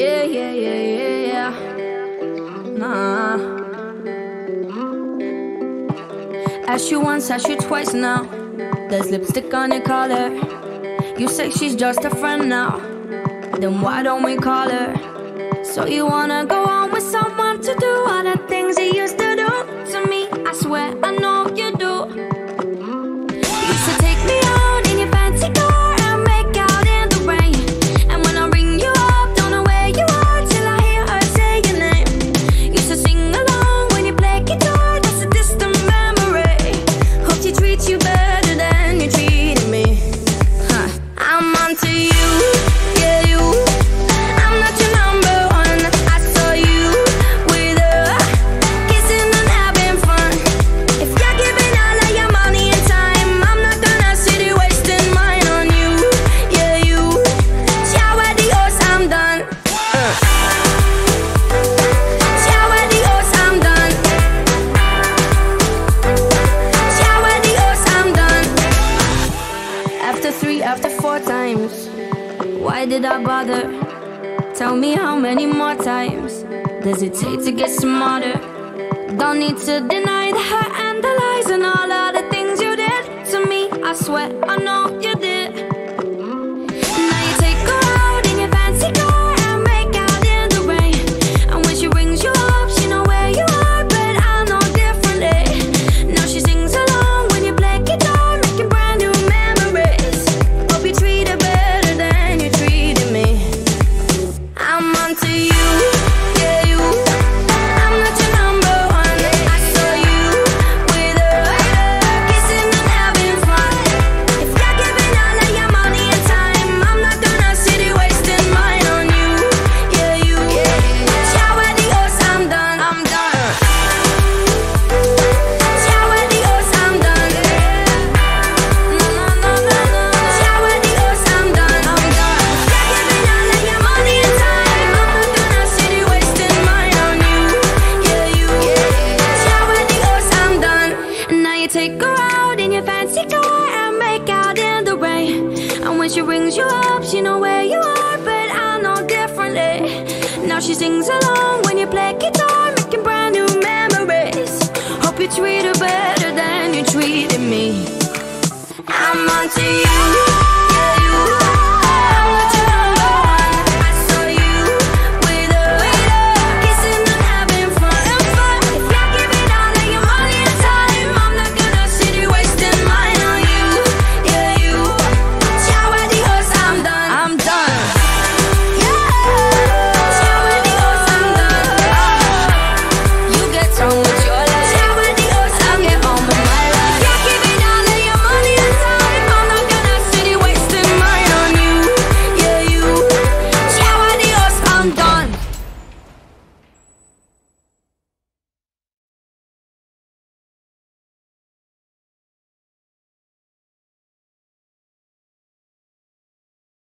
yeah. Nah. Asked you once, asked you twice now. There's lipstick on her collar. You say she's just a friend now. Then why don't we call her? So you wanna go on with someone to do all the things he used to do to me? I swear I know you do. Why did I bother? Tell me how many more times does it take to get smarter? Don't need to deny the hurt and the lies and all of the things you did to me. I swear I know you did. Now you take her out in your fancy car and make out in the rain. And when she brings you up, she know where you are, but I know differently. Now she sings along when you play guitar, making brand new memories. Hope you treat her better than you treated me. I'm onto you. Take her out in your fancy car and make out in the rain. And when she rings you up, she know where you are, but I know differently. Now she sings along when you play guitar, making brand new memories. Hope you treat her better than you treated me. I'm onto you.